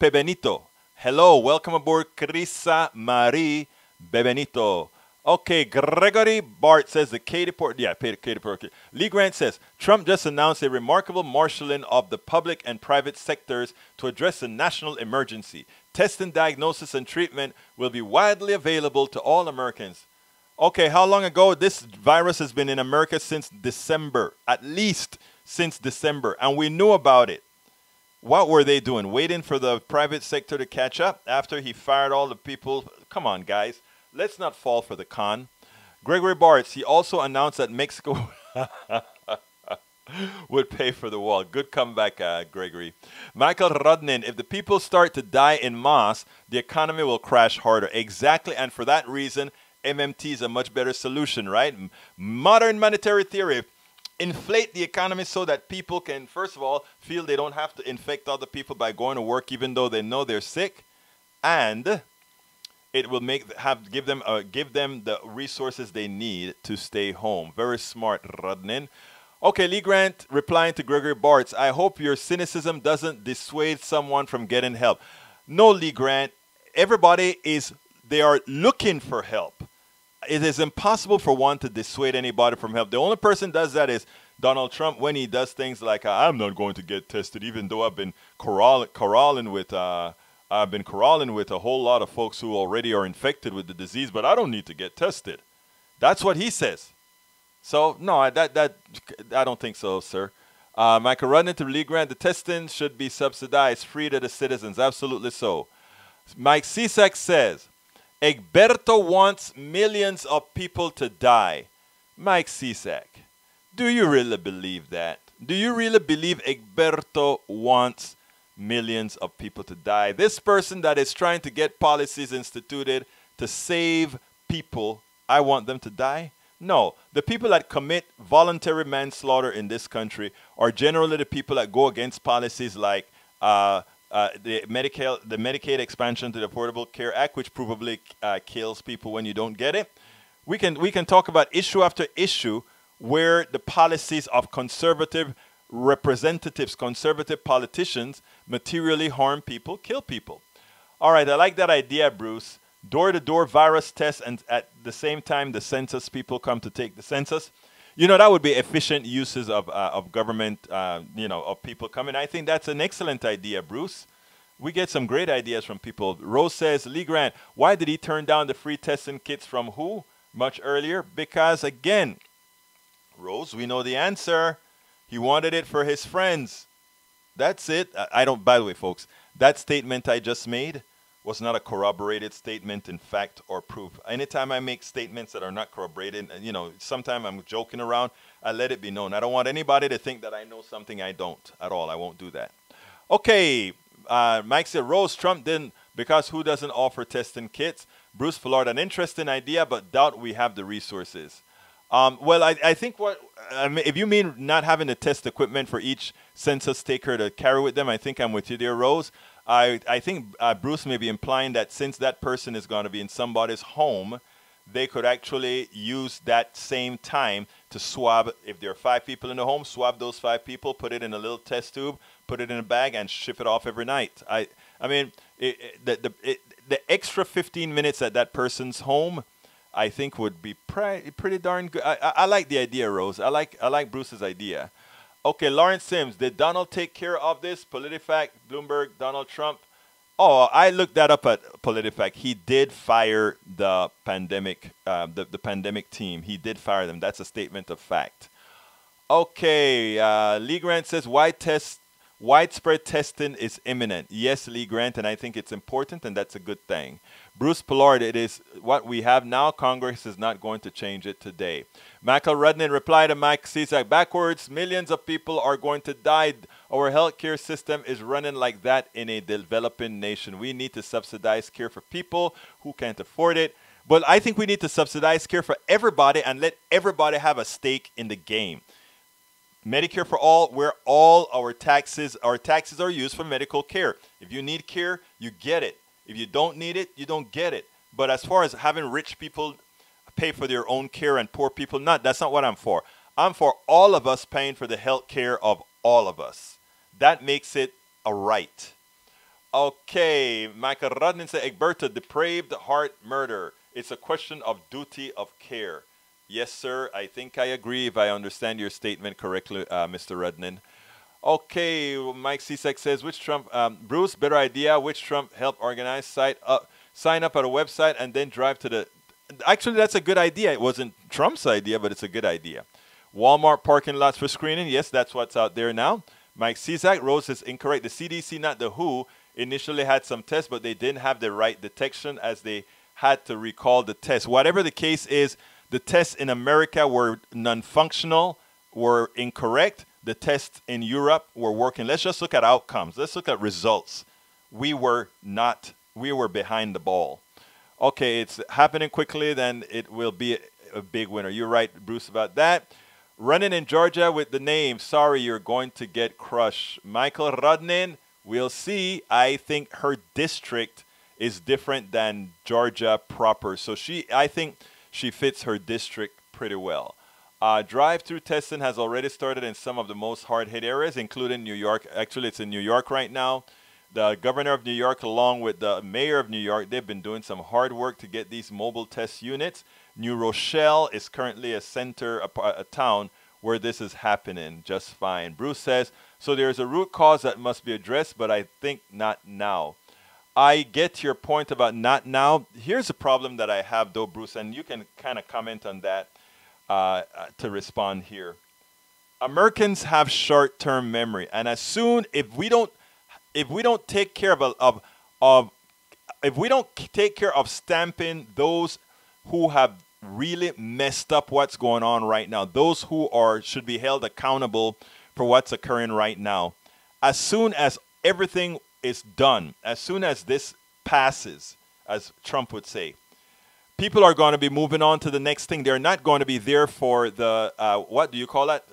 Bebenito. Hello, welcome aboard, Crisa Marie Bebenito. Okay, Gregory Bart says the Katie Porter. Yeah, Katie Porter. Lee Grant says, Trump just announced a remarkable marshalling of the public and private sectors to address the national emergency. Testing, diagnosis, and treatment will be widely available to all Americans. Okay, how long ago? This virus has been in America since December, at least since December, and we knew about it. What were they doing? Waiting for the private sector to catch up after he fired all the people? Come on, guys. Let's not fall for the con. Gregory Bartz, he also announced that Mexico... would pay for the wall. Good comeback, Gregory. Michael Rodnin, if the people start to die in mass, the economy will crash harder. Exactly, and for that reason, MMT is a much better solution, right? Modern monetary theory. Inflate the economy so that people can, first of all, feel they don't have to infect other people by going to work even though they know they're sick, and it will give them the resources they need to stay home. Very smart, Rodnin. Okay, Lee Grant replying to Gregory Bartz. I hope your cynicism doesn't dissuade someone from getting help. No, Lee Grant. Everybody is, they are looking for help. It is impossible for one to dissuade anybody from help. The only person does that is Donald Trump when he does things like, I'm not going to get tested, even though I've been corralling with a whole lot of folks who already are infected with the disease, but I don't need to get tested. That's what he says. So, no, I don't think so, sir. Michael Rodnin to Lee Grant, the testing should be subsidized, free to the citizens. Absolutely so. Mike Cisak says, Egberto wants millions of people to die. Mike Cisak, do you really believe that? Do you really believe Egberto wants millions of people to die? This person that is trying to get policies instituted to save people, I want them to die? No, the people that commit voluntary manslaughter in this country are generally the people that go against policies like the Medicaid expansion to the Affordable Care Act, which probably kills people when you don't get it. We can talk about issue after issue where the policies of conservative representatives, conservative politicians materially harm people, kill people. All right, I like that idea, Bruce. Door-to-door virus tests, and at the same time the census people come to take the census. You know, that would be efficient uses of government, of people coming. I think that's an excellent idea, Bruce. We get some great ideas from people. Rose says, Lee Grant, why did he turn down the free testing kits from WHO much earlier? Because, again, Rose, we know the answer. He wanted it for his friends. That's it. I don't, by the way, folks, that statement I just made was not a corroborated statement in fact or proof. Anytime I make statements that are not corroborated, sometimes I'm joking around, I let it be known. I don't want anybody to think that I know something I don't at all. I won't do that. Okay, Mike said, Rose, Trump didn't, because who doesn't offer testing kits? Bruce Fillard, an interesting idea, but doubt we have the resources. Well, I think what, if you mean not having the test equipment for each census taker to carry with them, I think I'm with you there, Rose. I think Bruce may be implying that since that person is going to be in somebody's home, they could actually use that same time to swab. If there are 5 people in the home, swab those 5 people, put it in a little test tube, put it in a bag, and ship it off every night. I mean, the extra 15 minutes at that person's home, I think would be pretty darn good. I like the idea, Rose. I like Bruce's idea. Okay, Lawrence Sims, did Donald take care of this? PolitiFact, Bloomberg, Donald Trump. Oh, I looked that up at PolitiFact. He did fire the pandemic, the pandemic team. He did fire them. That's a statement of fact. Okay, Lee Grant says widespread testing is imminent. Yes, Lee Grant, and I think it's important, and that's a good thing. Bruce Pillard, it is what we have now. Congress is not going to change it today. Michael Rodnin replied to Mike Cisak, backwards, millions of people are going to die. Our healthcare system is running like that in a developing nation. We need to subsidize care for people who can't afford it. But I think we need to subsidize care for everybody and let everybody have a stake in the game. Medicare for All, where all our taxes are used for medical care. If you need care, you get it. If you don't need it, you don't get it. But as far as having rich people pay for their own care and poor people, that's not what I'm for. I'm for all of us paying for the health care of all of us. That makes it a right. Okay, Michael Rodnin said, Egberto, depraved heart murder. It's a question of duty of care. Yes, sir, I think I agree if I understand your statement correctly, Mr. Rodnin. Okay, Mike Cisak says, which Trump, Bruce, better idea, which Trump helped organize, sign up at a website and then drive to the, actually that's a good idea. It wasn't Trump's idea, but it's a good idea. Walmart parking lots for screening, yes, that's what's out there now. Mike Cisak, Rose is incorrect. The CDC, not the WHO, initially had some tests, but they didn't have the right detection as they had to recall the test. Whatever the case is, the tests in America were non-functional, were incorrect. The tests in Europe were working. Let's just look at outcomes. Let's look at results. We were behind the ball. Okay, it's happening quickly, then it will be a big winner. You're right, Bruce, about that. Running in Georgia with the name, sorry, you're going to get crushed. Michael Rodnin, we'll see. I think her district is different than Georgia proper. So I think she fits her district pretty well. Drive-through testing has already started in some of the most hard-hit areas, including New York. Actually, it's in New York right now. The governor of New York, along with the mayor of New York, they've been doing some hard work to get these mobile test units. New Rochelle is currently a center, a town where this is happening just fine. Bruce says, so there's a root cause that must be addressed, but I think not now. I get your point about not now. Here's a problem that I have, though, Bruce, and you can kind of comment on that. To respond here. Americans have short-term memory, and as soon if we don't take care of stamping those who have really messed up what's going on right now, those who should be held accountable for what's occurring right now. As soon as everything is done, as soon as this passes, as Trump would say, people are going to be moving on to the next thing. They're not going to be there for the, what do you call that?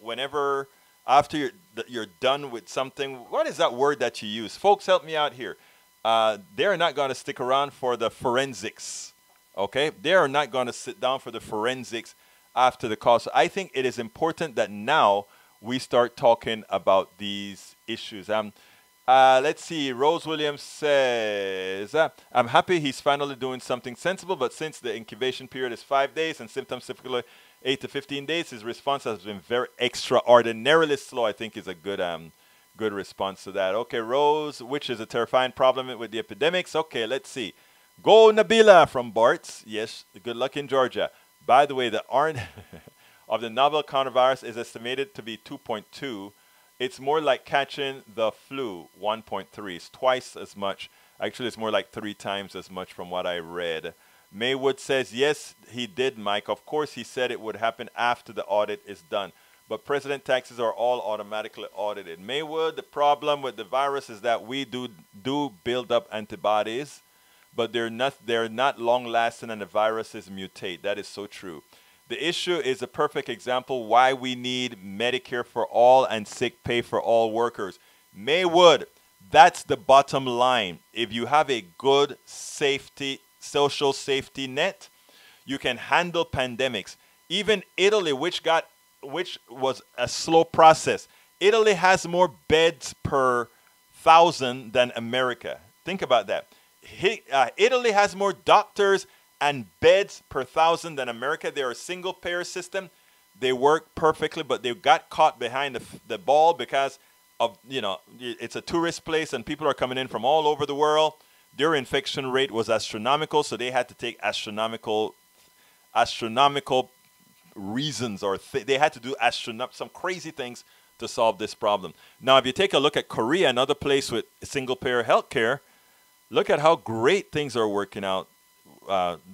Whenever, after you're done with something, what is that word that you use? Folks, help me out here. They're not going to stick around for the forensics, okay? They are not going to sit down for the forensics after the call. So I think it is important that now we start talking about these issues. Let's see, Rose Williams says, I'm happy he's finally doing something sensible, but since the incubation period is 5 days and symptoms typically 8 to 15 days, his response has been very extraordinarily slow. I think is a good, good response to that. Okay, Rose, which is a terrifying problem with the epidemics. Okay, let's see. Go Nabilah from Bartz. Yes, good luck in Georgia. By the way, the R of the novel coronavirus is estimated to be 2.2. It's more like catching the flu, 1.3. It's twice as much. Actually, it's more like 3 times as much from what I read. Maywood says, yes, he did, Mike. Of course, he said it would happen after the audit is done. But president taxes are all automatically audited. Maywood, the problem with the virus is that we do build up antibodies, but they're not long-lasting and the viruses mutate. That is so true. The issue is a perfect example why we need Medicare for all and sick pay for all workers. Maywood, that's the bottom line. If you have a good social safety net, you can handle pandemics. Even Italy, which was a slow process, Italy has more beds per 1,000 than America. Think about that. Italy has more doctors and beds per 1,000 than America. They're a single-payer system. They work perfectly, but they got caught behind the ball because of, you know, it's a tourist place and people are coming in from all over the world. Their infection rate was astronomical, so they had to take astronomical reasons, or they had to do some crazy things to solve this problem. Now, if you take a look at Korea, another place with single-payer healthcare, look at how great things are working out.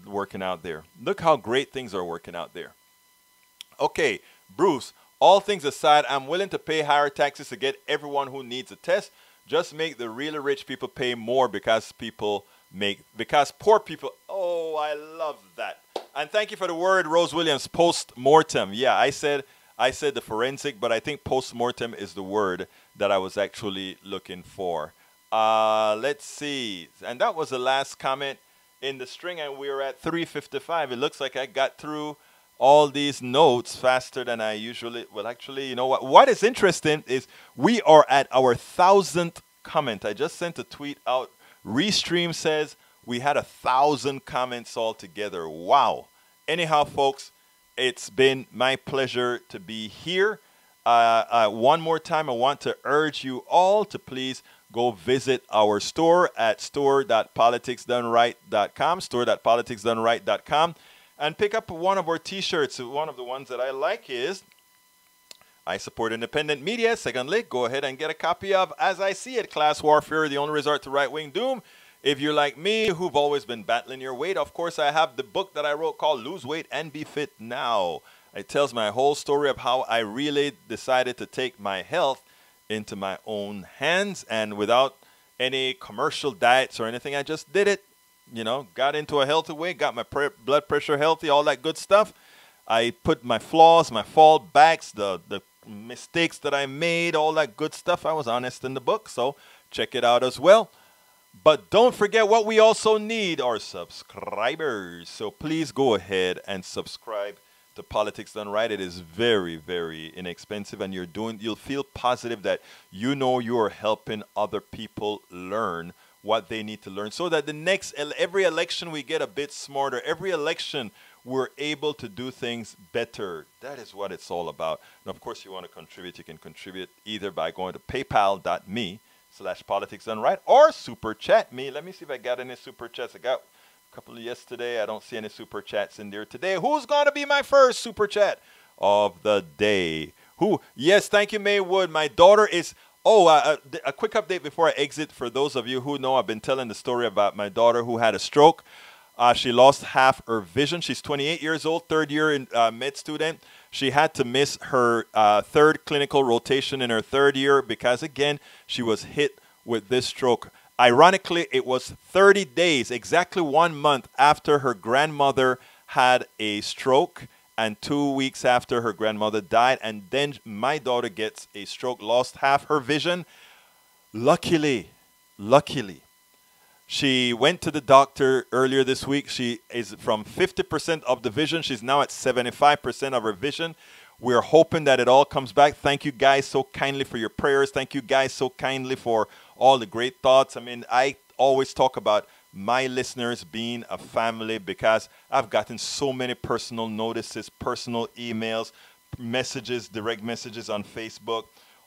Look how great things are working out there. Okay, Bruce, all things aside, I'm willing to pay higher taxes to get everyone who needs a test. Just make the really rich people pay more because poor people. Oh, I love that. And thank you for the word, Rose Williams, post-mortem. Yeah, I said the forensic, but I think post-mortem is the word that I was actually looking for. Let's see. And that was the last comment in the string, and we're at 3:55. It looks like I got through all these notes faster than I usually will. Actually, you know what? What is interesting is we are at our 1,000th comment. I just sent a tweet out. Restream says we had 1,000 comments all together. Wow. Anyhow, folks, it's been my pleasure to be here. One more time, I want to urge you all to please go visit our store at store.politicsdoneright.com, store.politicsdoneright.com, and pick up one of our T-shirts. One of the ones that I like is I Support Independent Media. Secondly, go ahead and get a copy of As I See It, Class Warfare, The Only Resort to Right-Wing Doom. If you're like me, who've always been battling your weight, of course, I have the book that I wrote called Lose Weight and Be Fit Now. It tells my whole story of how I really decided to take my health into my own hands, and without any commercial diets or anything, I just did it, you know, got into a healthy way, got my blood pressure healthy, all that good stuff. I put my flaws, my fallbacks, the mistakes that I made, all that good stuff. I was honest in the book, so check it out as well. But don't forget what we also need are subscribers. So please go ahead and subscribe to Politics Done Right. It is very, very inexpensive, and you'll feel positive that you know you're helping other people learn what they need to learn, so that the next every election we get a bit smarter. Every election we're able to do things better. That is what it's all about. And of course, you want to contribute, you can contribute either by going to paypal.me/politicsdoneright or super chat me. Let me see if I got any super chats. I got a couple yesterday. I don't see any super chats in there today. Who's going to be my first super chat of the day? Who? Yes, thank you, Maywood. My daughter is... Oh, a quick update before I exit. For those of you who know, I've been telling the story about my daughter who had a stroke. She lost half her vision. She's 28 years old, third year in med student. She had to miss her third clinical rotation in her third year because, again, she was hit with this stroke. Ironically, it was 30 days, exactly 1 month after her grandmother had a stroke and 2 weeks after her grandmother died. And then my daughter gets a stroke, lost half her vision. Luckily. She went to the doctor earlier this week. She is from 50% of the vision. She's now at 75% of her vision. We're hoping that it all comes back. Thank you guys so kindly for your prayers. Thank you guys so kindly for all the great thoughts. I mean, I always talk about my listeners being a family because I've gotten so many personal notices, personal emails, messages, direct messages on Facebook,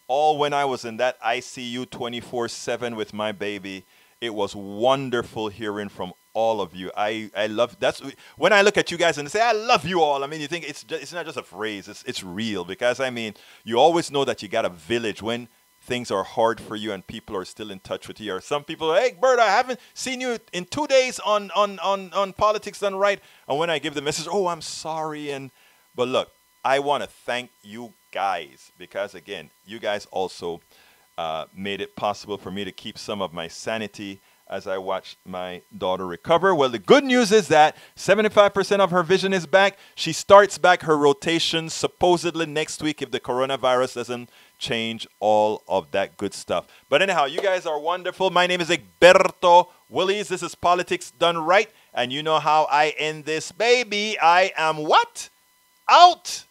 all when I was in that ICU 24/7 with my baby. It was wonderful hearing from all of you. I love, that's when I look at you guys and say, I love you all. I mean, you think it's not just a phrase, it's real, because I mean, you always know that you got a village when things are hard for you and people are still in touch with you. Or some people are, hey, Bert, I haven't seen you in 2 days on Politics Done Right. And when I give the message, oh, I'm sorry. But look, I want to thank you guys because, again, you guys also made it possible for me to keep some of my sanity as I watched my daughter recover. Well, the good news is that 75% of her vision is back. She starts back her rotation supposedly next week if the coronavirus doesn't change all of that good stuff. But anyhow, you guys are wonderful. My name is Egberto Willies. This is Politics Done Right. And you know how I end this, baby. I am what? Out.